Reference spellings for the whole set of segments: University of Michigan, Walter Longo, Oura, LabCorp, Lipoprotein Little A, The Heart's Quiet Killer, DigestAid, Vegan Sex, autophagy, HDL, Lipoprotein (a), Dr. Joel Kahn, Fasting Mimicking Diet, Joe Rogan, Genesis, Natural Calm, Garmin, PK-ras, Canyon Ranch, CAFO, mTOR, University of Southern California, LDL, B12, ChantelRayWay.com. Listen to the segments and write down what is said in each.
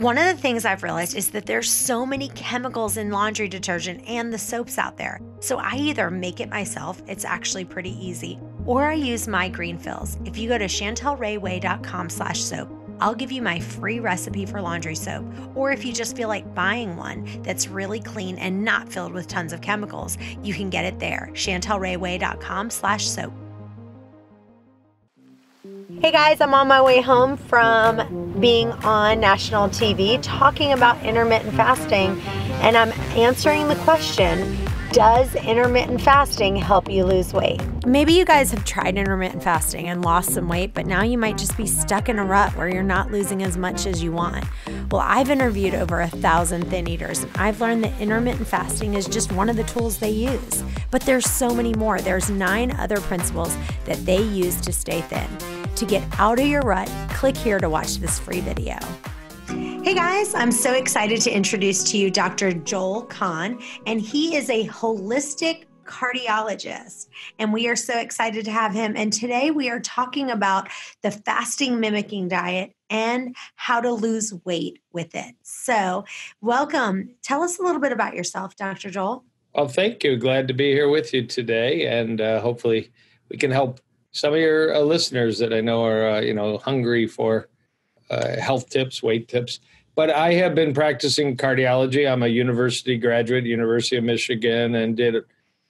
One of the things I've realized is that there's so many chemicals in laundry detergent and the soaps out there. So I either make it myself, it's actually pretty easy, or I use my green fills. If you go to ChantelRayWay.com/soap, I'll give you my free recipe for laundry soap. Or if you just feel like buying one that's really clean and not filled with tons of chemicals, you can get it there, ChantelRayWay.com/soap. Hey guys, I'm on my way home from being on national TV talking about intermittent fasting, and I'm answering the question, does intermittent fasting help you lose weight? Maybe you guys have tried intermittent fasting and lost some weight, but now you might just be stuck in a rut where you're not losing as much as you want. Well, I've interviewed over 1,000 thin eaters, and I've learned that intermittent fasting is just one of the tools they use. But there's so many more. There's 9 other principles that they use to stay thin. To get out of your rut, click here to watch this free video. Hey guys, I'm so excited to introduce to you Dr. Joel Kahn, and he is a holistic cardiologist, and we are so excited to have him. And today we are talking about the fasting mimicking diet and how to lose weight with it. So welcome. Tell us a little bit about yourself, Dr. Joel. Well, thank you. Glad to be here with you today, and hopefully we can help some of your listeners that I know are hungry for health tips, weight tips. But I have been practicing cardiology. I'm a university graduate, University of Michigan, and did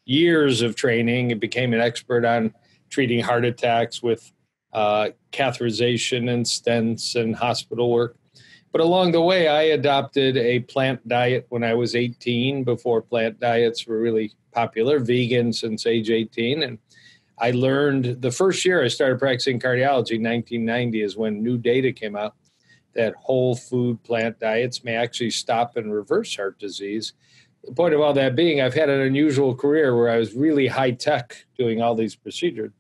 years of training and became an expert on treating heart attacks with catheterization and stents and hospital work. But along the way, I adopted a plant diet when I was 18, before plant diets were really popular, vegan since age 18. And I learned the first year I started practicing cardiology, 1990, is when new data came out that whole food plant diets may actually stop and reverse heart disease. The point of all that being, I've had an unusual career where I was really high tech doing all these procedures,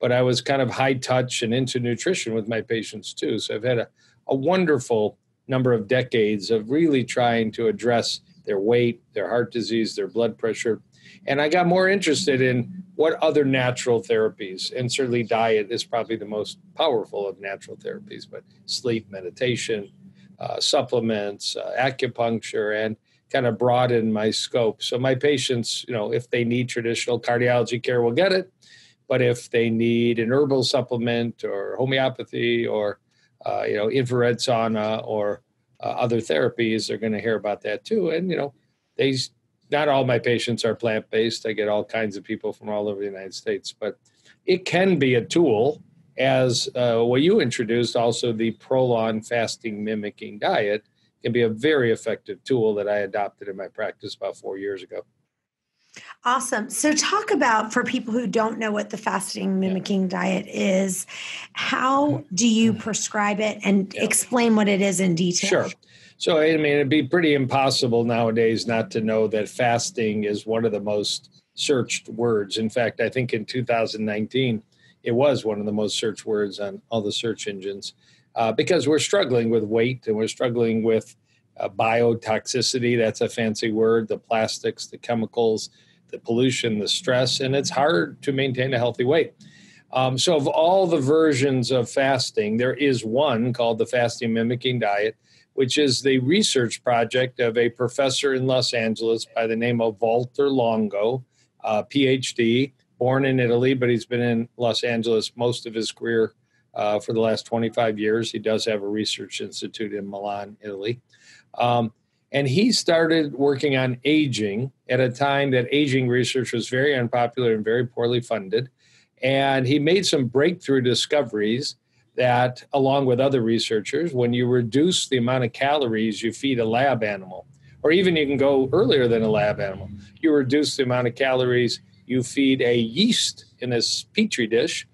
but I was kind of high touch and into nutrition with my patients too. So I've had a wonderful number of decades of really trying to address their weight, their heart disease, their blood pressure. And I got more interested in what other natural therapies, and certainly diet is probably the most powerful of natural therapies, but sleep, meditation, supplements, acupuncture, and kind of broaden my scope. So my patients, if they need traditional cardiology care, will get it. But if they need an herbal supplement or homeopathy or, infrared sauna or other therapies, they're going to hear about that too. And, not all my patients are plant-based. I get all kinds of people from all over the United States, but it can be a tool, as what you introduced, also the ProLon fasting mimicking diet can be a very effective tool that I adopted in my practice about 4 years ago. Awesome. So talk about, for people who don't know what the fasting mimicking diet is, how do you prescribe it, and explain what it is in detail? Sure. So, it'd be pretty impossible nowadays not to know that fasting is one of the most searched words. In fact, I think in 2019, it was one of the most searched words on all the search engines, because we're struggling with weight, and we're struggling with biotoxicity. That's a fancy word, the plastics, the chemicals, the pollution, the stress, and it's hard to maintain a healthy weight. So of all the versions of fasting, there is one called the fasting mimicking diet, which is the research project of a professor in Los Angeles by the name of Walter Longo, PhD, born in Italy, but he's been in Los Angeles most of his career for the last 25 years. He does have a research institute in Milan, Italy. And he started working on aging at a time that aging research was very unpopular and very poorly funded. And he made some breakthrough discoveries that, along with other researchers, when you reduce the amount of calories you feed a lab animal, or even you can go earlier than a lab animal, you reduce the amount of calories you feed a yeast in a petri dish,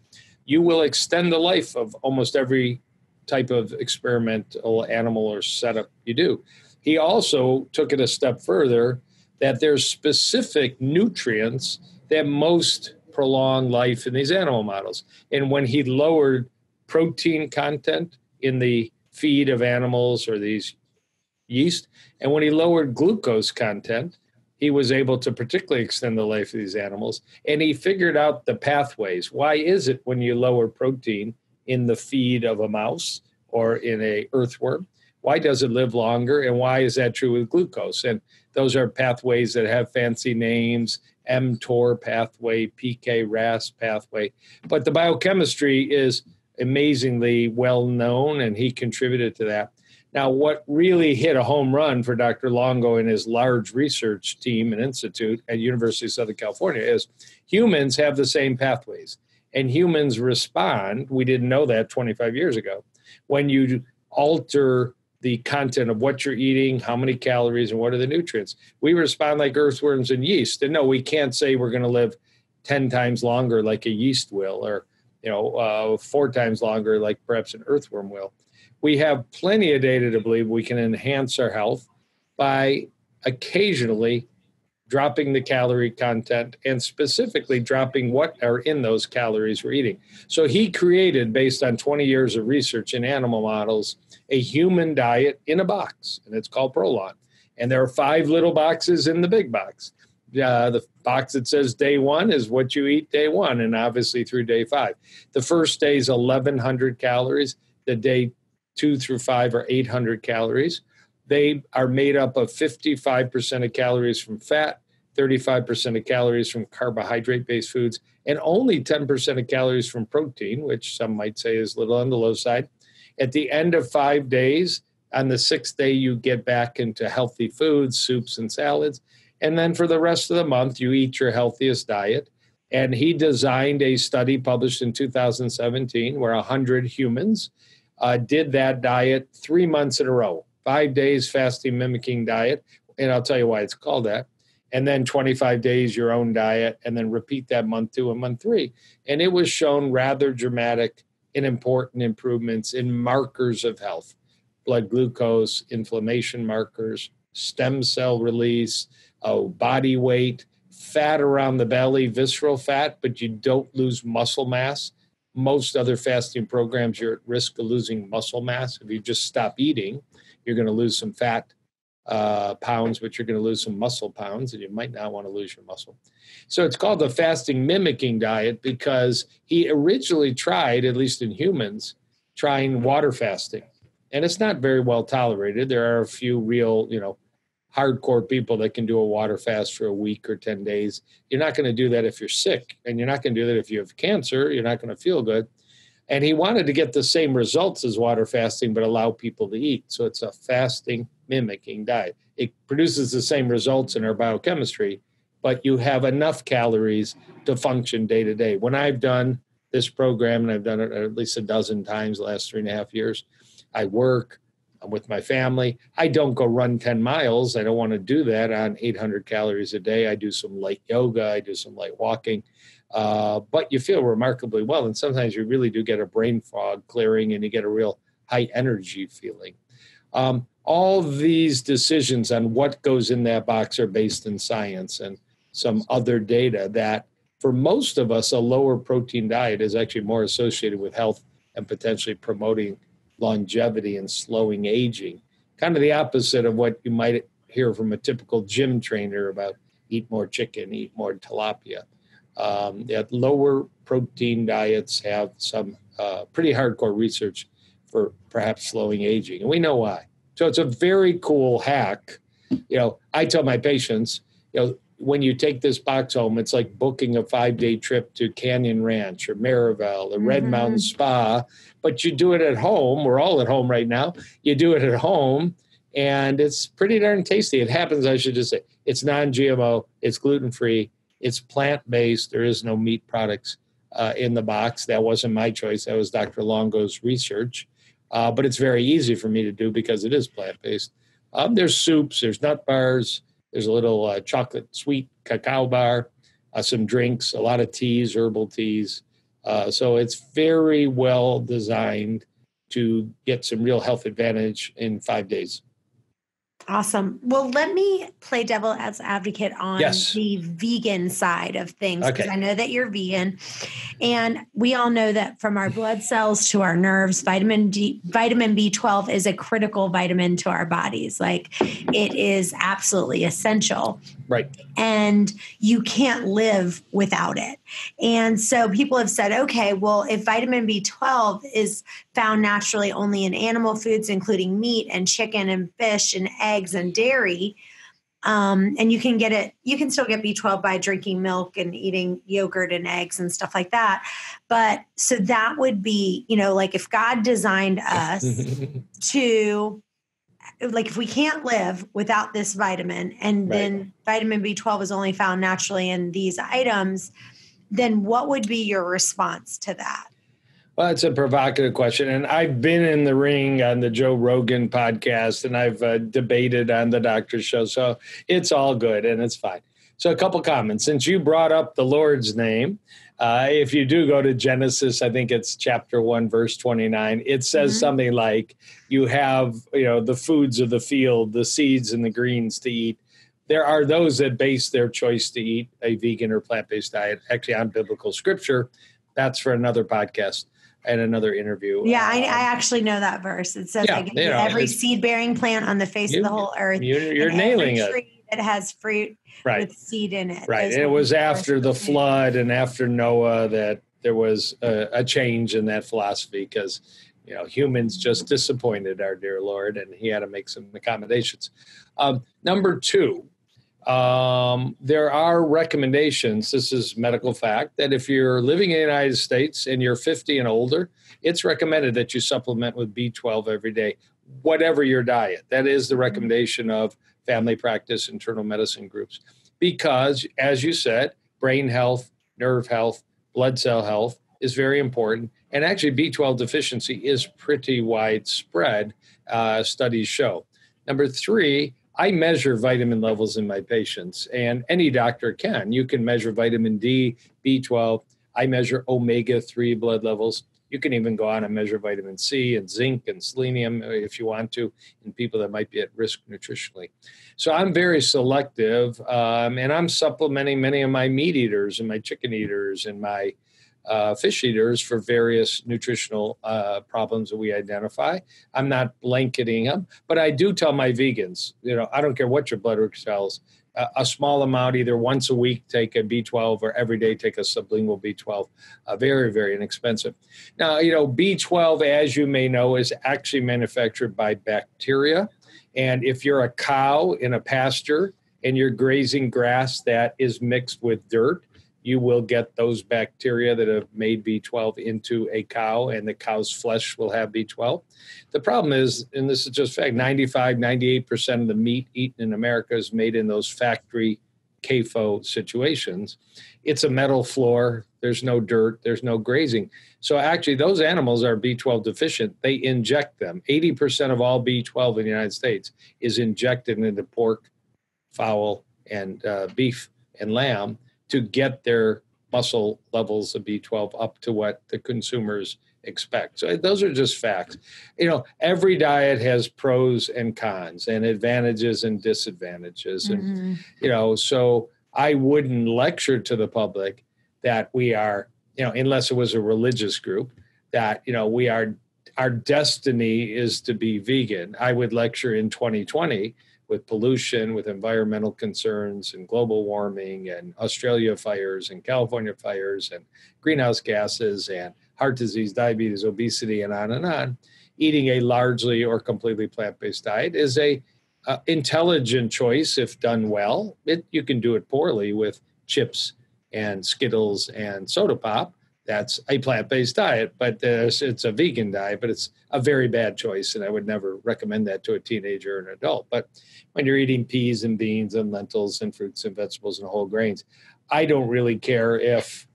you will extend the life of almost every type of experimental animal or setup you do. He also took it a step further, that there's specific nutrients that most prolong life in these animal models. And when he lowered protein content in the feed of animals or these yeast, and when he lowered glucose content, he was able to particularly extend the life of these animals. And he figured out the pathways. Why is it when you lower protein in the feed of a mouse or in a earthworm, why does it live longer, and why is that true with glucose? And those are pathways that have fancy names, mTOR pathway, PK-ras pathway. But the biochemistry is amazingly well known, and he contributed to that. Now, what really hit a home run for Dr. Longo and his large research team and institute at University of Southern California is humans have the same pathways, and humans respond. We didn't know that 25 years ago. When you alter the content of what you're eating, how many calories, and what are the nutrients, we respond like earthworms and yeast. And no, we can't say we're going to live 10 times longer like a yeast will, or 4 times longer like perhaps an earthworm will. We have plenty of data to believe we can enhance our health by occasionally dropping the calorie content and specifically dropping what are in those calories we're eating. So he created, based on 20 years of research in animal models, a human diet in a box, and it's called ProLon. And there are 5 little boxes in the big box. The box that says day 1 is what you eat day 1, and obviously through day 5. The first day is 1,100 calories. The day 2 through 5 are 800 calories. They are made up of 55% of calories from fat, 35% of calories from carbohydrate-based foods, and only 10% of calories from protein, which some might say is a little on the low side. At the end of 5 days, on the 6th day, you get back into healthy foods, soups and salads. And then for the rest of the month, you eat your healthiest diet. And he designed a study published in 2017 where 100 humans did that diet 3 months in a row, 5 days fasting mimicking diet, and I'll tell you why it's called that, and then 25 days your own diet, and then repeat that month 2 and month 3. And it was shown rather dramatic and important improvements in markers of health, blood glucose, inflammation markers, stem cell release, body weight, fat around the belly, visceral fat, but you don't lose muscle mass. Most other fasting programs, you're at risk of losing muscle mass. If you just stop eating, you're going to lose some fat pounds, but you're going to lose some muscle pounds, and you might not want to lose your muscle. So it's called the fasting mimicking diet because he originally tried, at least in humans, trying water fasting. And it's not very well tolerated. There are a few real, hardcore people that can do a water fast for a week or 10 days. You're not going to do that if you're sick, and you're not going to do that if you have cancer. You're not going to feel good. And he wanted to get the same results as water fasting, but allow people to eat. So it's a fasting mimicking diet. It produces the same results in our biochemistry, but you have enough calories to function day to day. When I've done this program, and I've done it at least a dozen times the last 3.5 years, I work, I'm with my family. I don't go run 10 miles. I don't want to do that on 800 calories a day. I do some light yoga. I do some light walking. But you feel remarkably well. And sometimes you really do get a brain fog clearing, and you get a real high energy feeling. All these decisions on what goes in that box are based in science and some other data that for most of us, a lower protein diet is actually more associated with health and potentially promoting longevity and slowing aging, kind of the opposite of what you might hear from a typical gym trainer about eat more chicken, eat more tilapia. That lower protein diets have some pretty hardcore research for perhaps slowing aging, and we know why. So it's a very cool hack. I tell my patients, when you take this box home, it's like booking a 5-day trip to Canyon Ranch or Maribel or Red Mountain Spa, but you do it at home. We're all at home right now. You do it at home, and it's pretty darn tasty. It happens, I should just say, it's non-GMO, it's gluten-free, it's plant-based. There is no meat products in the box. That wasn't my choice. That was Dr. Longo's research, but it's very easy for me to do because it is plant-based. There's soups, there's nut bars, there's a little chocolate sweet cacao bar, some drinks, a lot of teas, herbal teas. So it's very well designed to get some real health advantage in 5 days. Awesome. Well, let me play devil as advocate on the vegan side of things, because I know that you're vegan. And we all know that from our blood cells to our nerves, vitamin B12 is a critical vitamin to our bodies. It is absolutely essential. Right. And you can't live without it. And so people have said, okay, well, if vitamin B12 is found naturally only in animal foods, including meat and chicken and fish and eggs and dairy, and you can get it, you can still get B12 by drinking milk and eating yogurt and eggs and stuff like that. But so that would be, you know, like if God designed us to, like if we can't live without this vitamin and then vitamin B12 is only found naturally in these items, then what would be your response to that? Well, that's a provocative question. And I've been in the ring on the Joe Rogan podcast and I've debated on the doctor's show. So it's all good and it's fine. So a couple comments. Since you brought up the Lord's name, if you do go to Genesis, I think it's chapter 1, verse 29, it says something like, you have, you know, the foods of the field, the seeds and the greens to eat. There are those that base their choice to eat a vegan or plant-based diet, actually on biblical scripture. That's for another podcast and another interview. Yeah, I actually know that verse. It says, like, you know, every seed-bearing plant on the face of the whole earth. You're nailing it. It has fruit with seed in it. Right. It was after the flood and after Noah that there was a change in that philosophy because, you know, humans just disappointed our dear Lord and he had to make some accommodations. Number two, there are recommendations. This is medical fact that if you're living in the United States and you're 50 and older, it's recommended that you supplement with B12 every day, whatever your diet. That is the recommendation of family practice, internal medicine groups, because as you said, brain health, nerve health, blood cell health is very important. And actually B12 deficiency is pretty widespread, studies show. Number three, I measure vitamin levels in my patients and any doctor can. You can measure vitamin D, B12. I measure omega-3 blood levels. You can even go on and measure vitamin C and zinc and selenium if you want to in people that might be at risk nutritionally. So I'm very selective, and I'm supplementing many of my meat eaters and my chicken eaters and my fish eaters for various nutritional problems that we identify. I'm not blanketing them, but I do tell my vegans, you know, I don't care what your blood work tells, a small amount, either once a week, take a B12 or every day take a sublingual B12, very, very inexpensive. Now, you know, B12, as you may know, is actually manufactured by bacteria. And if you're a cow in a pasture and you're grazing grass that is mixed with dirt, you will get those bacteria that have made B12 into a cow, and the cow's flesh will have B12. The problem is, and this is just fact, 95, 98% of the meat eaten in America is made in those factory CAFO situations. It's a metal floor. There's no dirt. There's no grazing. So actually, those animals are B12 deficient. They inject them. 80% of all B12 in the United States is injected into pork, fowl, and beef and lamb to get their muscle levels of B12 up to what the consumers expect. So those are just facts. You know, every diet has pros and cons and advantages and disadvantages. And, you know, so I wouldn't lecture to the public that we are, you know, unless it was a religious group, that, you know, we are, our destiny is to be vegan. I would lecture in 2020 with pollution, with environmental concerns and global warming and Australia fires and California fires and greenhouse gases and heart disease, diabetes, obesity, and on, eating a largely or completely plant-based diet is a intelligent choice if done well. You can do it poorly with chips and Skittles and soda pop. That's a plant-based diet, but it's a vegan diet, but it's a very bad choice. And I would never recommend that to a teenager or an adult. But when you're eating peas and beans and lentils and fruits and vegetables and whole grains, I don't really care if,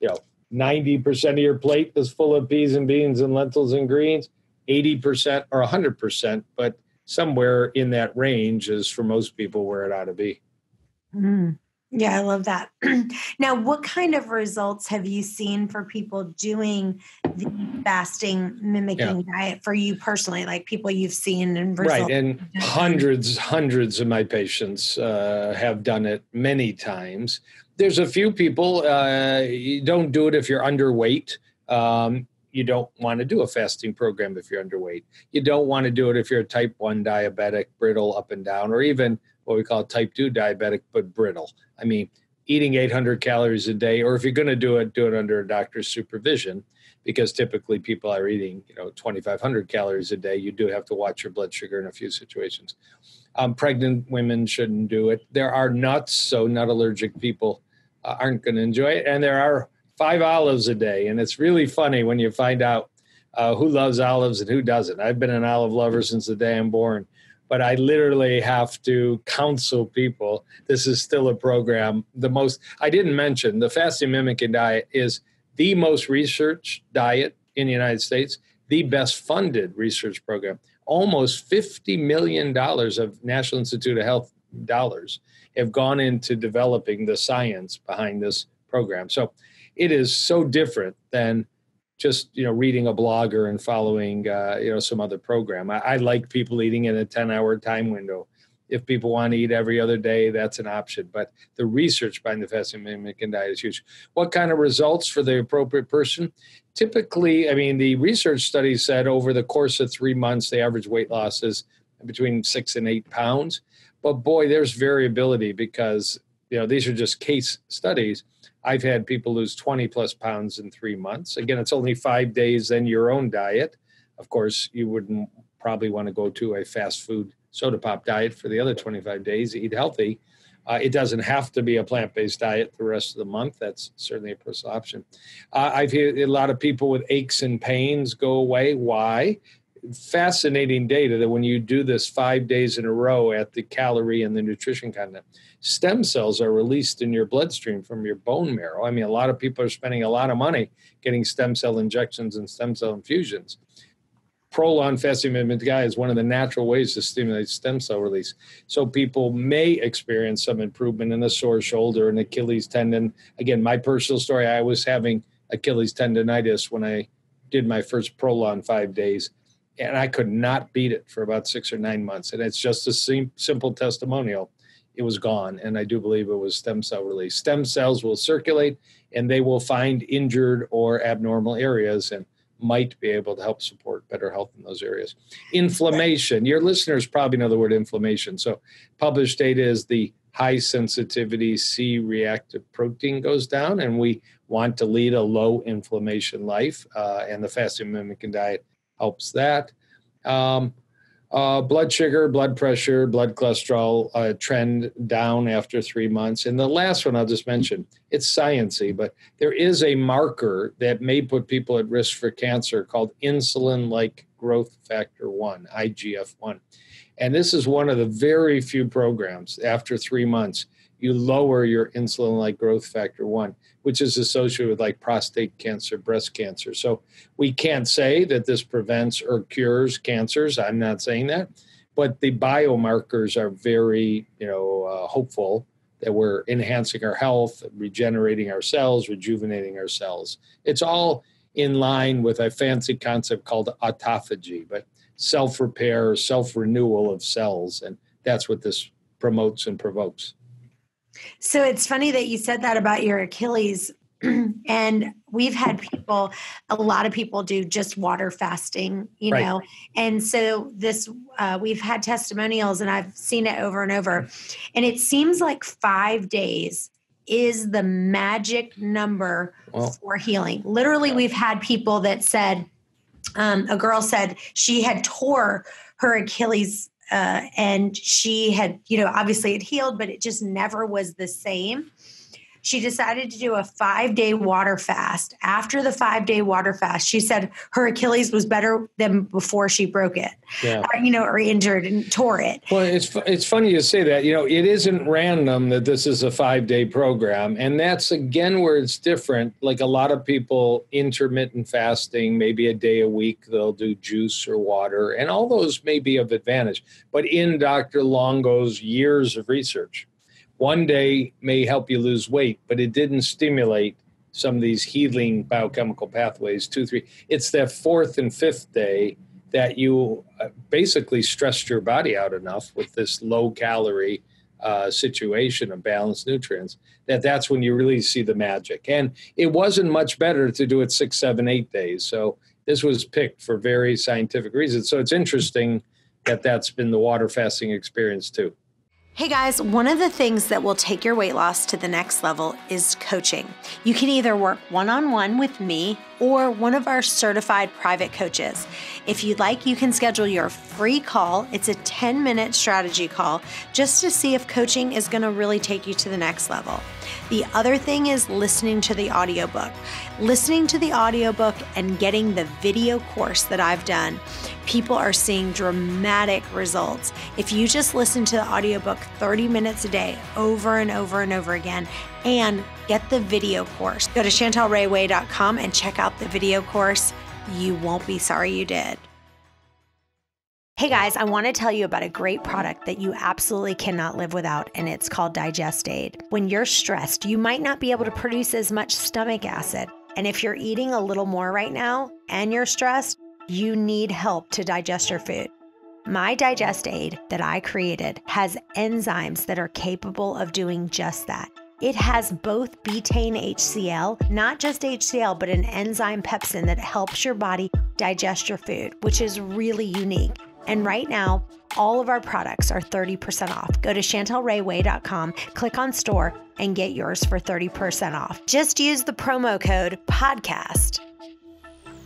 you know, 90% of your plate is full of peas and beans and lentils and greens, 80% or 100%, but somewhere in that range is for most people where it ought to be. Yeah, I love that. Now, what kind of results have you seen for people doing the fasting mimicking diet for you personally, like people you've seen and results? Right, and hundreds of my patients have done it many times. There's a few people, you don't do it if you're underweight. you don't want to do a fasting program if you're underweight. You don't want to do it if you're a type 1 diabetic, brittle, up and down, or even what we call type 2 diabetic, but brittle. I mean, eating 800 calories a day, or if you're going to do it under a doctor's supervision, because typically people are eating, 2,500 calories a day. You do have to watch your blood sugar in a few situations. Pregnant women shouldn't do it. There are nuts, so nut allergic people aren't going to enjoy it. And there are 5 olives a day. And it's really funny when you find out who loves olives and who doesn't. I've been an olive lover since the day I'm born, but I literally have to counsel people. This is still a program. I didn't mention the fasting mimicking diet is the most researched diet in the United States, the best funded research program. Almost $50 million of National Institute of Health dollars have gone into developing the science behind this program. So it is so different than just, reading a blogger and following, some other program. I like people eating in a 10-hour time window. If people want to eat every other day, that's an option. But the research behind the fasting mimicking diet is huge. What kind of results for the appropriate person? Typically, the research study said over the course of 3 months, the average weight loss is between 6 and 8 pounds. But boy, there's variability because, these are just case studies. I've had people lose 20 plus pounds in 3 months. Again, it's only 5 days in your own diet. Of course, you wouldn't probably want to go to a fast food soda pop diet for the other 25 days, eat healthy. It doesn't have to be a plant-based diet the rest of the month. That's certainly a personal option. I've heard a lot of people with aches and pains go away. Why? Fascinating data that when you do this 5 days in a row at the calorie and the nutrition content, stem cells are released in your bloodstream from your bone marrow. A lot of people are spending a lot of money getting stem cell injections and stem cell infusions. ProLon fasting mimicking diet is one of the natural ways to stimulate stem cell release. So people may experience some improvement in a sore shoulder and Achilles tendon. Again, my personal story, I was having Achilles tendonitis when I did my first ProLon 5 days. And I could not beat it for about 6 or 9 months. And it's just a simple testimonial. It was gone. And I do believe it was stem cell release. Stem cells will circulate and they will find injured or abnormal areas and might be able to help support better health in those areas. Inflammation. Your listeners probably know the word inflammation. So published data is the high sensitivity C-reactive protein goes down. And we want to lead a low inflammation life. And the fasting mimicking diet helps that. Blood sugar, blood pressure, blood cholesterol trend down after 3 months. And the last one I'll just mention, it's sciencey, but there is a marker that may put people at risk for cancer called insulin-like growth factor 1, IGF-1. And this is one of the very few programs after 3 months, you lower your insulin-like growth factor 1, which is associated with prostate cancer, breast cancer. So we can't say that this prevents or cures cancers. I'm not saying that. But the biomarkers are very, hopeful that we're enhancing our health, regenerating our cells, rejuvenating our cells. It's all in line with a fancy concept called autophagy, but self-repair, self-renewal of cells. And that's what this promotes and provokes. So it's funny that you said that about your Achilles. And we've had a lot of people do just water fasting, know, and so this, we've had testimonials and I've seen it over and over. And it seems like 5 days is the magic number for healing. Literally, we've had people that said, a girl said she had tore her Achilles and she had, obviously it healed, but it just never was the same. She decided to do a 5-day water fast. After the 5-day water fast, she said her Achilles was better than before she broke it, or injured and tore it. Well, it's funny you say that, it isn't random that this is a 5-day program. And that's again, where it's different. Like a lot of people intermittent fasting, maybe a day a week, they'll do juice or water and all those may be of advantage, but in Dr. Longo's years of research, one day may help you lose weight, but it didn't stimulate some of these healing biochemical pathways, 2, 3. It's that 4th and 5th day that you basically stressed your body out enough with this low calorie, situation of balanced nutrients, that's when you really see the magic. And it wasn't much better to do it 6, 7, 8 days. So this was picked for very scientific reasons. So it's interesting that that's been the water fasting experience too. Hey guys, one of the things that will take your weight loss to the next level is coaching. You can either work one-on-one with me or one of our certified private coaches. If you'd like, you can schedule your free call. It's a 10-minute strategy call just to see if coaching is gonna really take you to the next level. The other thing is listening to the audiobook. Listening to the audiobook and getting the video course that I've done, people are seeing dramatic results. If you just listen to the audiobook 30 minutes a day over and over and over again, and get the video course, go to ChantelRayWay.com and check out the video course. You won't be sorry you did. Hey guys, I want to tell you about a great product that you absolutely cannot live without, and it's called DigestAid. When you're stressed, you might not be able to produce as much stomach acid. And if you're eating a little more right now and you're stressed, you need help to digest your food. My DigestAid that I created has enzymes that are capable of doing just that. It has both betaine HCl, not just HCl, but an enzyme pepsin that helps your body digest your food, which is really unique. And right now, all of our products are 30% off. Go to ChantelRayWay.com, click on store, and get yours for 30% off. Just use the promo code PODCAST.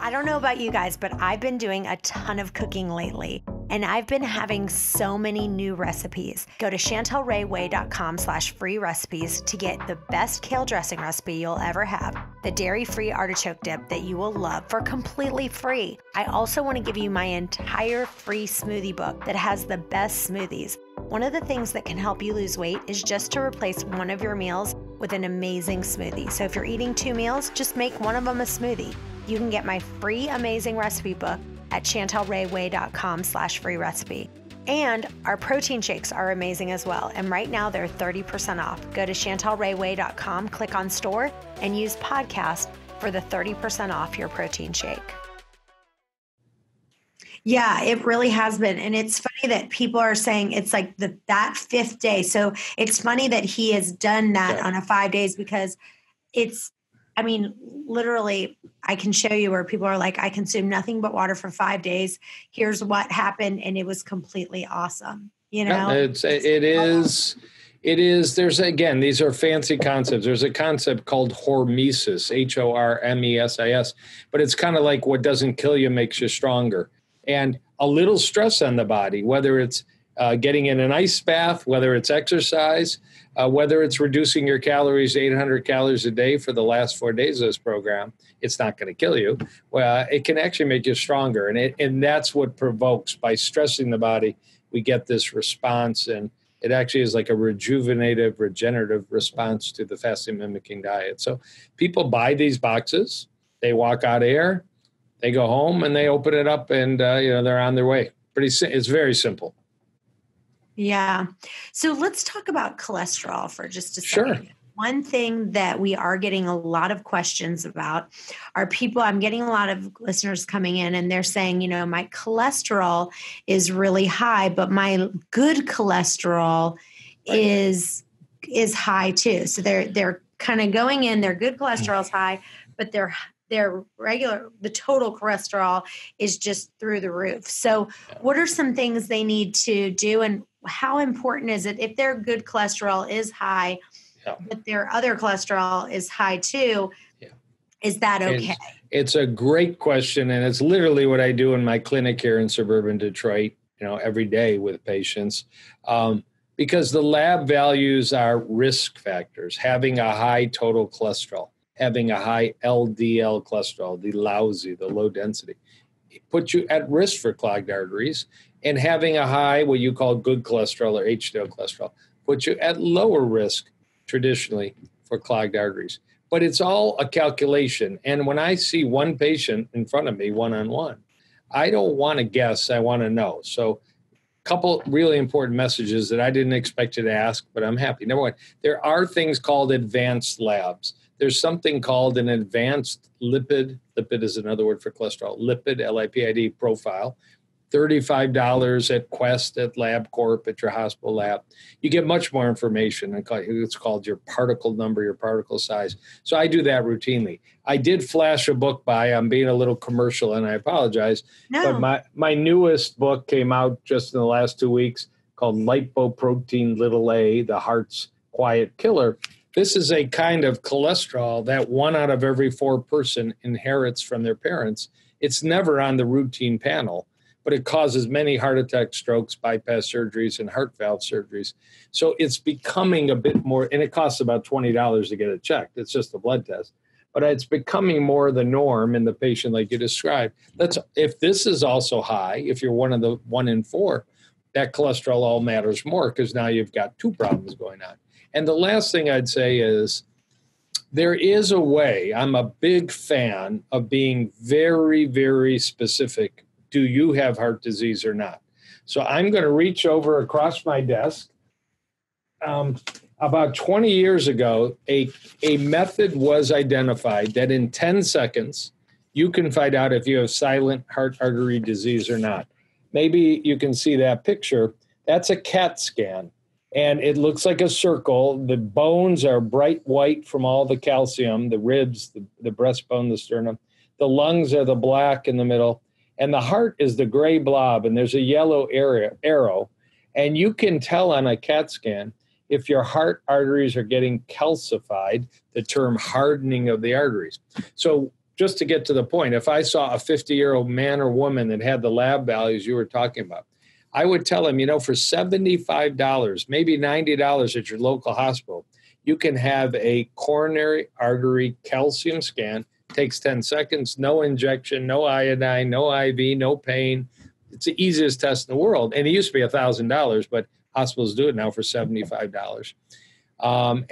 I don't know about you guys, but I've been doing a ton of cooking lately, and I've been having so many new recipes. Go to ChantelRayWay.com/free recipes to get the best kale dressing recipe you'll ever have, the dairy-free artichoke dip that you will love for completely free. I also want to give you my entire free smoothie book that has the best smoothies. One of the things that can help you lose weight is just to replace one of your meals with an amazing smoothie. So if you're eating 2 meals, just make one of them a smoothie. You can get my free amazing recipe book at ChantelRayWay.com/free recipe. And our protein shakes are amazing as well. And right now they're 30% off. Go to ChantelRayWay.com, click on store, and use podcast for the 30% off your protein shake. Yeah, it really has been. And it's funny that people are saying it's like that 5th day. So it's funny that he has done that on a 5 days, because it's, I mean, literally, I can show you where people are like, I consumed nothing but water for 5 days. Here's what happened. And it was completely awesome. You know, it is. There's, again, these are fancy concepts. There's a concept called hormesis, H-O-R-M-E-S-I-S, but it's kind of like what doesn't kill you makes you stronger. And a little stress on the body, whether it's getting in an ice bath, whether it's exercise, whether it's reducing your calories to 800 calories a day for the last 4 days of this program, it's not going to kill you. Well, it can actually make you stronger. And that's what provokes, by stressing the body, we get this response. And it actually is like a rejuvenative, regenerative response to the fasting mimicking diet. So people buy these boxes, they walk out of here, they go home and they open it up and you know, they're on their way. It's very simple. Yeah. So let's talk about cholesterol for just a second. Sure. One thing that we are getting a lot of questions about are people, I'm getting a lot of listeners coming in and they're saying, you know, my cholesterol is really high, but my good cholesterol is high too. So they're kind of going in, their good cholesterol is high, but the total cholesterol is just through the roof. So what are some things they need to do, and how important is it if their good cholesterol is high, but their other cholesterol is high too? Is that okay? It's a great question. And it's literally what I do in my clinic here in suburban Detroit, you know, every day with patients, because the lab values are risk factors. Having a high total cholesterol, having a high LDL cholesterol, the lousy, the low density, it puts you at risk for clogged arteries. And having a high, what you call good cholesterol or HDL cholesterol, puts you at lower risk traditionally for clogged arteries. But it's all a calculation. And when I see one patient in front of me one-on-one, I don't want to guess, I want to know. So a couple really important messages that I didn't expect you to ask, but I'm happy. Number one, there are things called advanced labs. There's something called an advanced lipid is another word for cholesterol, lipid, L-I-P-I-D profile. $35 at Quest, at LabCorp, at your hospital lab. You get much more information. It's called your particle number, your particle size. So I do that routinely. I did flash a book by. I'm being a little commercial, and I apologize. No. But my newest book came out just in the last 2 weeks called Lipoprotein Little A, The Heart's Quiet Killer. This is a kind of cholesterol that 1 out of every 4 person inherits from their parents. It's never on the routine panel, but it causes many heart attacks, strokes, bypass surgeries, and heart valve surgeries. So it's becoming a bit more, and it costs about $20 to get it checked. It's just a blood test. But it's becoming more the norm in the patient like you described. If this is also high, if you're one of the 1 in 4, that cholesterol all matters more because now you've got 2 problems going on. And the last thing I'd say is there is a way. I'm a big fan of being very, very specific. Do you have heart disease or not? So I'm going to reach over across my desk. About 20 years ago, a method was identified that in 10 seconds, you can find out if you have silent heart artery disease or not. Maybe you can see that picture. That's a CAT scan. And it looks like a circle. The bones are bright white from all the calcium, the ribs, the breastbone, the sternum. The lungs are the black in the middle. And the heart is the gray blob, and there's a yellow arrow. And you can tell on a CAT scan if your heart arteries are getting calcified, the term hardening of the arteries. So just to get to the point, if I saw a 50-year-old man or woman that had the lab values you were talking about, I would tell him, for $75, maybe $90 at your local hospital, you can have a coronary artery calcium scan. Takes 10 seconds, no injection, no iodine, no IV, no pain. It's the easiest test in the world. And it used to be $1,000, but hospitals do it now for $75.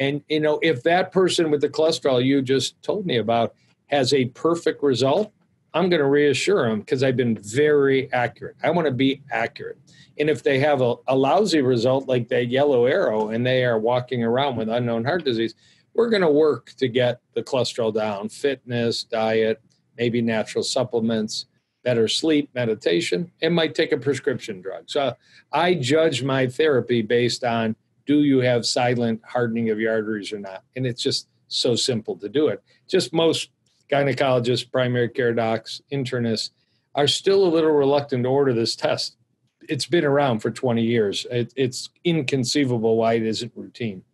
If that person with the cholesterol you just told me about has a perfect result, I'm going to reassure them because I've been very accurate. I want to be accurate. And if they have a lousy result like that yellow arrow and they are walking around with unknown heart disease, we're going to work to get the cholesterol down, fitness, diet, maybe natural supplements, better sleep, meditation. It might take a prescription drug. So I judge my therapy based on, do you have silent hardening of your arteries or not? And it's just so simple to do it. Just most gynecologists, primary care docs, internists are still a little reluctant to order this test. It's been around for 20 years. It's inconceivable why it isn't routine.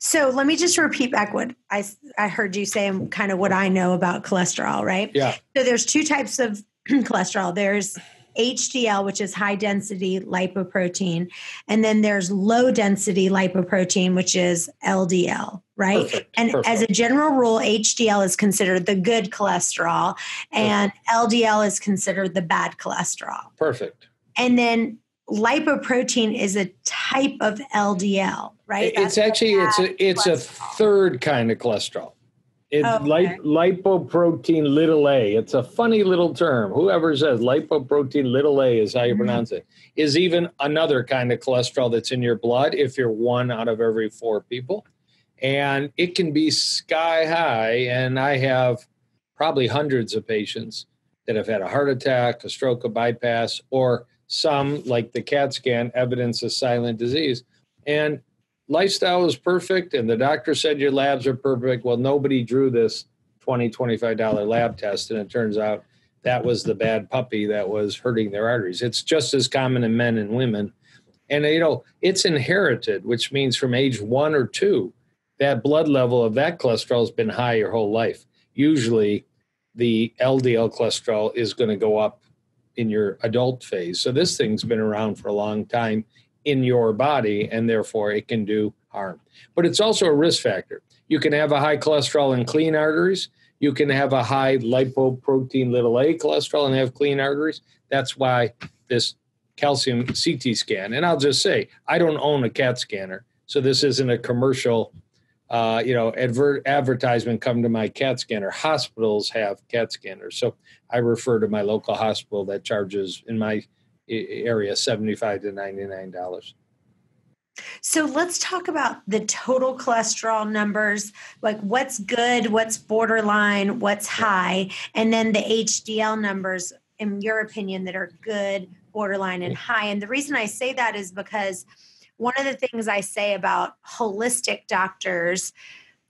So let me just repeat back what I heard you say and kind of what I know about cholesterol, right? Yeah. So there's 2 types of cholesterol. There's HDL, which is high density lipoprotein. And then there's low density lipoprotein, which is LDL, right? Perfect. As a general rule, HDL is considered the good cholesterol and LDL is considered the bad cholesterol. Perfect. And then lipoprotein is a type of LDL, right? It's a third kind of cholesterol. Lipoprotein little a. It's a funny little term. Whoever says lipoprotein little a is how you pronounce it, is even another kind of cholesterol that's in your blood if you're 1 out of every 4 people. And it can be sky high. And I have probably hundreds of patients that have had a heart attack, a stroke, a bypass, or some, like the CAT scan, evidence of silent disease. And lifestyle is perfect, and the doctor said your labs are perfect. Well, nobody drew this $20, $25 lab test, and it turns out that was the bad puppy that was hurting their arteries. It's just as common in men and women. And, it's inherited, which means from age 1 or 2, that blood level of that cholesterol has been high your whole life. Usually, the LDL cholesterol is going to go up in your adult phase. So this thing's been around for a long time in your body, and therefore it can do harm. But it's also a risk factor. You can have a high cholesterol and clean arteries. You can have a high lipoprotein little a cholesterol and have clean arteries. That's why this calcium CT scan, and I'll just say, I don't own a CAT scanner, so this isn't a commercial advertisement, come to my CAT scanner. Hospitals have CAT scanners. So I refer to my local hospital that charges in my area $75 to $99. So let's talk about the total cholesterol numbers, like what's good, what's borderline, what's high, and then the HDL numbers. in your opinion, that are good, borderline, and high? And the reason I say that is because one of the things I say about holistic doctors,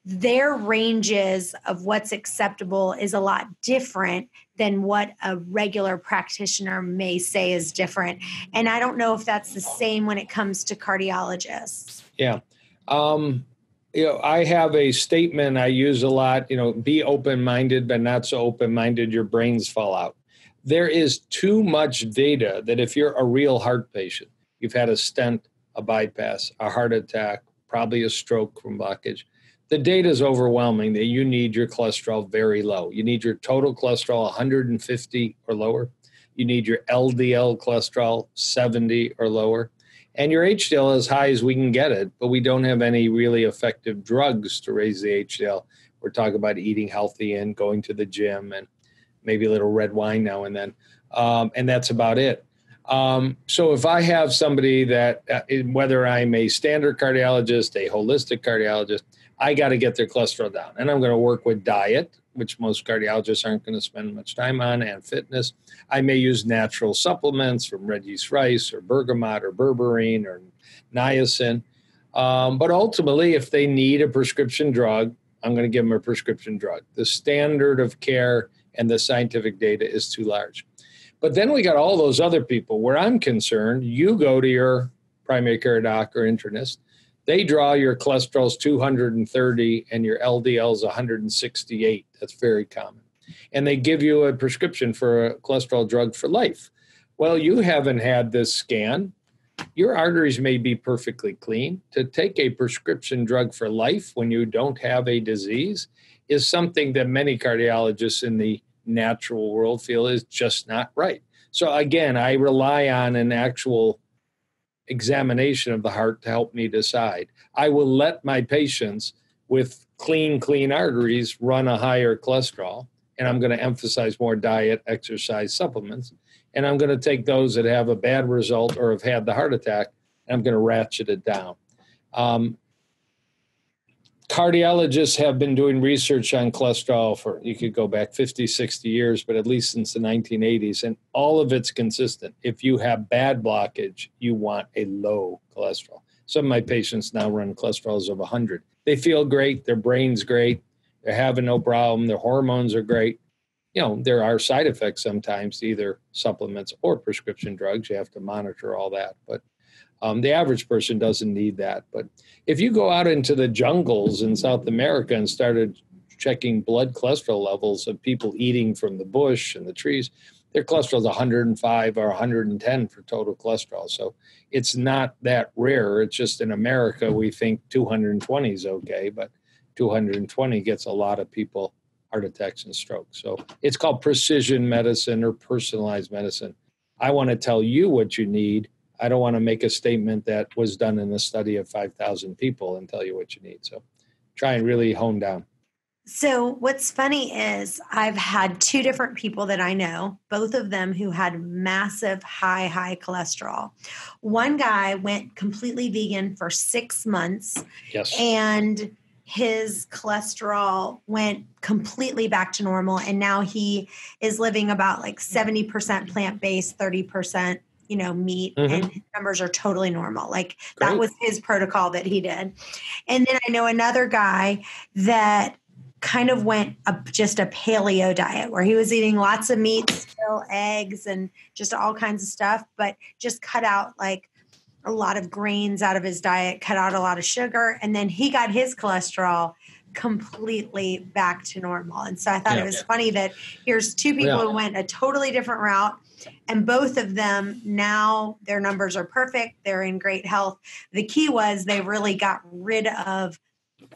their ranges of what's acceptable is a lot different than what a regular practitioner may say is different. And I don't know if that's the same when it comes to cardiologists. Yeah. You know, I have a statement I use a lot, you know, be open-minded, but not so open-minded, your brains fall out. There is too much data that if you're a real heart patient, you've had a stent, a bypass, a heart attack, probably a stroke from blockage. The data is overwhelming that you need your cholesterol very low. You need your total cholesterol 150 or lower. You need your LDL cholesterol 70 or lower. And your HDL as high as we can get it, but we don't have any really effective drugs to raise the HDL. We're talking about eating healthy and going to the gym and maybe a little red wine now and then. And that's about it. So if I have somebody that, whether I'm a standard cardiologist, a holistic cardiologist, I got to get their cholesterol down. And I'm going to work with diet, which most cardiologists aren't going to spend much time on, and fitness. I may use natural supplements from red yeast rice or bergamot or berberine or niacin. But ultimately, if they need a prescription drug, I'm going to give them a prescription drug. The standard of care and the scientific data is too large. But then we got all those other people. Where I'm concerned, you go to your primary care doc or internist. They draw your cholesterol's 230 and your LDL's 168. That's very common. And they give you a prescription for a cholesterol drug for life. Well, you haven't had this scan. Your arteries may be perfectly clean. To take a prescription drug for life when you don't have a disease is something that many cardiologists in the natural world feel is just not right. So again, I rely on an actual examination of the heart to help me decide. I will let my patients with clean arteries run a higher cholesterol, and I'm going to emphasize more diet, exercise, supplements, and I'm going to take those that have a bad result or have had the heart attack, and I'm going to ratchet it down. Cardiologists have been doing research on cholesterol for, you could go back 50, 60 years, but at least since the 1980s, and all of it's consistent. If you have bad blockage, you want a low cholesterol. Some of my patients now run cholesterols of 100. They feel great. Their brain's great. They're having no problem. Their hormones are great. You know, there are side effects sometimes to either supplements or prescription drugs. You have to monitor all that, but the average person doesn't need that. But if you go out into the jungles in South America and started checking blood cholesterol levels of people eating from the bush and the trees, their cholesterol is 105 or 110 for total cholesterol. So it's not that rare. It's just in America, we think 220 is okay, but 220 gets a lot of people heart attacks and strokes. So it's called precision medicine or personalized medicine. I want to tell you what you need. I don't want to make a statement that was done in a study of 5,000 people and tell you what you need. So try and really hone down. So what's funny is I've had two different people that I know, both of them who had massive high cholesterol. One guy went completely vegan for 6 months. Yes. And his cholesterol went completely back to normal. And now he is living about like 70% plant-based, 30%. You know, meat, and his numbers are totally normal. Like Great. That was his protocol that he did. And then I know another guy that kind of went just a paleo diet where he was eating lots of meat, still eggs and just all kinds of stuff, but just cut out like a lot of grains out of his diet, cut out a lot of sugar. And then he got his cholesterol completely back to normal. And so I thought it was funny that here's two people who went a totally different route. And both of them, now their numbers are perfect. They're in great health. The key was they really got rid of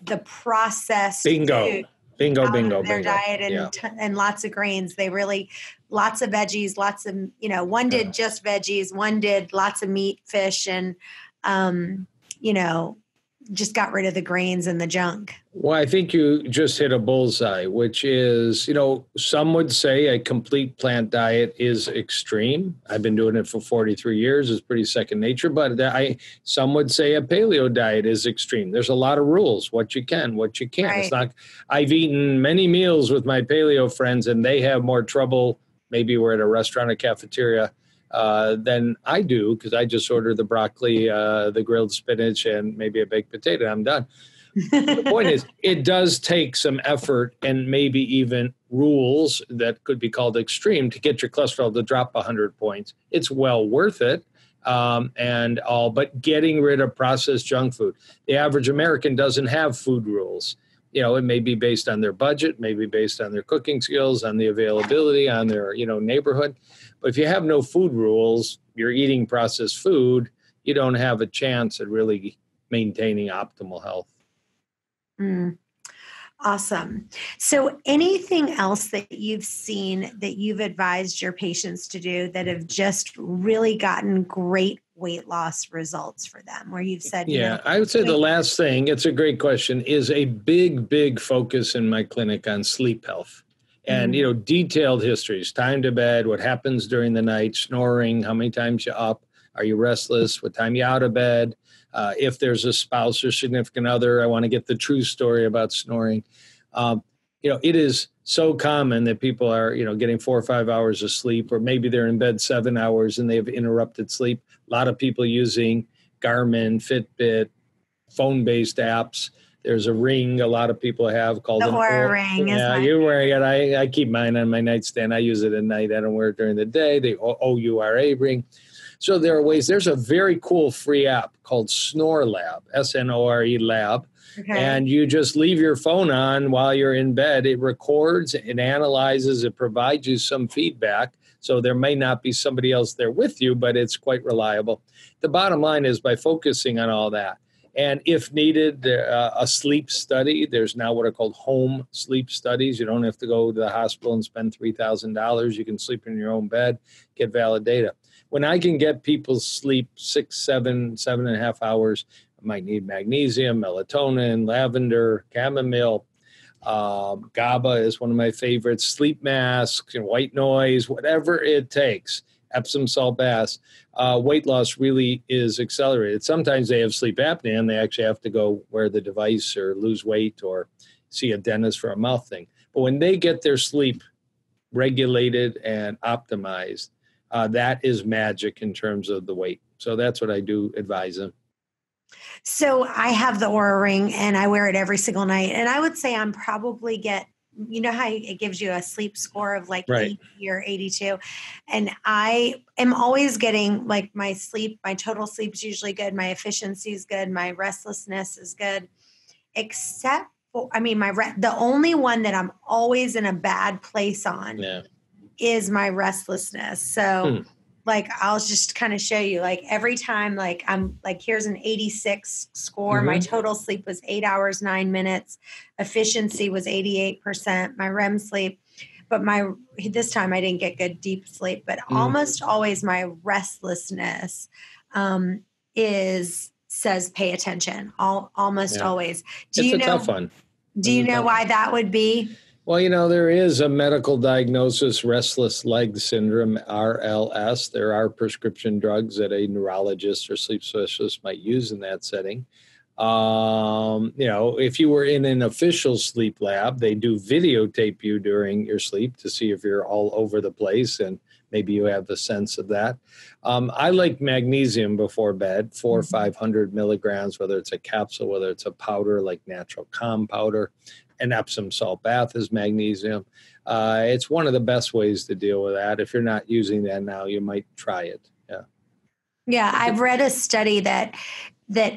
the processed food. Their diet and lots of grains. They really, lots of veggies, lots of, you know, one did just veggies, one did lots of meat, fish, and, you know, just got rid of the grains and the junk. Well, I think you just hit a bullseye, which is, you know, some would say a complete plant diet is extreme. I've been doing it for 43 years. It's pretty second nature, but some would say a paleo diet is extreme. There's a lot of rules, what you can, what you can't. Right. It's not, I've eaten many meals with my paleo friends and they have more trouble maybe we're at a restaurant or cafeteria, than I do, because I just order the broccoli, the grilled spinach, and maybe a baked potato. I'm done. The point is, it does take some effort and maybe even rules that could be called extreme to get your cholesterol to drop 100 points. It's well worth it, and all, but getting rid of processed junk food. The average American doesn't have food rules. You know, it may be based on their budget, maybe based on their cooking skills, on the availability, on their, you know, neighborhood. But if you have no food rules, you're eating processed food, you don't have a chance at really maintaining optimal health. Awesome. So anything else that you've seen that you've advised your patients to do that have just really gotten great weight loss results for them, where you've said, yeah, you know, I would say the last thing, it's a great question, is a big, big focus in my clinic on sleep health and, you know, detailed histories, time to bed, what happens during the night, snoring, how many times you're up, are you restless, what time you out of bed. If there's a spouse or significant other, I want to get the true story about snoring. You know, it is so common that people are, you know, getting 4 or 5 hours of sleep, or maybe they're in bed 7 hours and they have interrupted sleep. A lot of people using Garmin, Fitbit, phone-based apps. There's a ring a lot of people have called the Oura ring. Yeah, you're wearing it. I keep mine on my nightstand. I use it at night. I don't wear it during the day. The Oura ring. So there are ways. There's a very cool free app called Snore Lab, S-N-O-R-E Lab. Okay. And you just leave your phone on while you're in bed. It records, it analyzes, it provides you some feedback. So there may not be somebody else there with you, but it's quite reliable. The bottom line is by focusing on all that. And if needed, a sleep study, there's now what are called home sleep studies. You don't have to go to the hospital and spend $3,000. You can sleep in your own bed, get valid data. When I can get people sleep 6, 7, 7.5 hours, I might need magnesium, melatonin, lavender, chamomile. GABA is one of my favorites. Sleep masks and white noise, whatever it takes. Epsom salt baths. Weight loss really is accelerated. Sometimes they have sleep apnea and they actually have to go wear the device or lose weight or see a dentist for a mouth thing. But when they get their sleep regulated and optimized, that is magic in terms of the weight. So that's what I do advise them. So I have the Oura ring and I wear it every single night. And I would say I'm probably get, you know how it gives you a sleep score of like 80 or 82. And I am always getting like my sleep, my total sleep is usually good. My efficiency is good. My restlessness is good, except for, I mean, the only one that I'm always in a bad place on is my restlessness. So like, I'll just kind of show you, like every time, like I'm like, here's an 86 score. My total sleep was 8 hours, 9 minutes. Efficiency was 88%. My REM sleep, but this time I didn't get good deep sleep, but almost always my restlessness, says pay attention. Almost always. Do you know why that would be? Well, you know, there is a medical diagnosis, restless leg syndrome, RLS. There are prescription drugs that a neurologist or sleep specialist might use in that setting. You know, if you were in an official sleep lab, they do videotape you during your sleep to see if you're all over the place, and maybe you have the sense of that. I like magnesium before bed, 400 or 500 milligrams, whether it's a capsule, whether it's a powder like Natural Calm powder. An Epsom salt bath is magnesium. It's one of the best ways to deal with that. If you're not using that now, you might try it. Yeah. Yeah. I've read a study that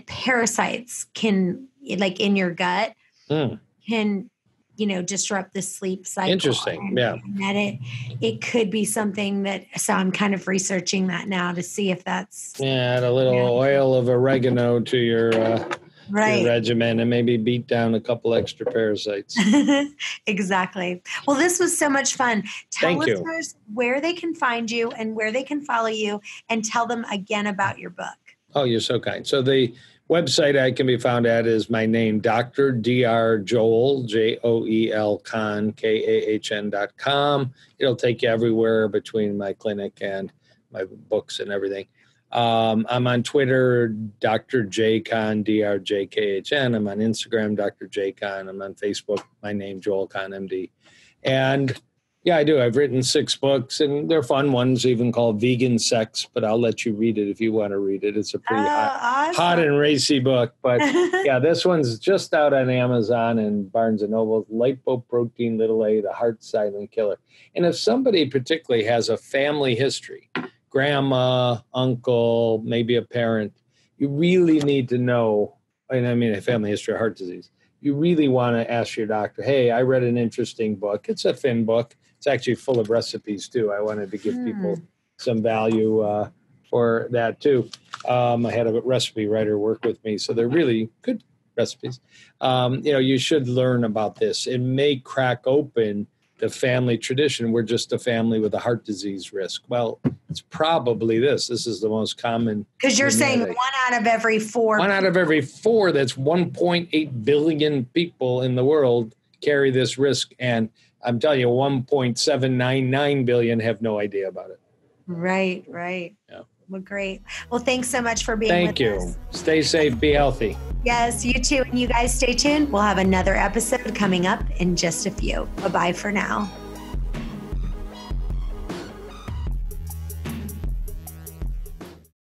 parasites can, like in your gut, can, you know, disrupt the sleep cycle. Interesting. And that it could be something that, so I'm kind of researching that now to see if that's. Yeah. Add a little oil of oregano to your, your regimen and maybe beat down a couple extra parasites. Exactly. Well, this was so much fun. Tell listeners where they can find you and where they can follow you, and tell them again about your book. Oh, you're so kind. So the website I can be found at is my name, Dr. Dr. Joel, Joel Kahn, Kahn.com. It'll take you everywhere between my clinic and my books and everything. I'm on Twitter, Dr. J. Kahn, D-R-J-K-H-N. I'm on Instagram, Dr. J. Kahn. I'm on Facebook, my name, Joel Kahn, MD. And Yeah, I do. I've written 6 books, and they're fun ones, even called Vegan Sex, but I'll let you read it if you want to read it. It's a pretty hot and racy book. But yeah, this one's just out on Amazon and Barnes & Noble, Lipoprotein Little A, The Heart's Quiet Killer. And if somebody particularly has a family history, grandma, uncle, maybe a parent, you really need to know, and I mean a family history of heart disease, you really want to ask your doctor, hey, I read an interesting book. It's a thin book. It's actually full of recipes, too. I wanted to give people some value for that, too. I had a recipe writer work with me, so they're really good recipes. You know, you should learn about this. It may crack open the family tradition. We're just a family with a heart disease risk. Well, it's probably this. This is the most common. Because you're saying 1 out of every 4. 1 out of every 4. That's 1.8 billion people in the world carry this risk. And I'm telling you, 1.799 billion have no idea about it. Right, right. Yeah. Well, great. Well, thanks so much for being with us. Thank you. Stay safe. Be healthy. Yes, you too. And you guys stay tuned. We'll have another episode coming up in just a few. Bye-bye for now.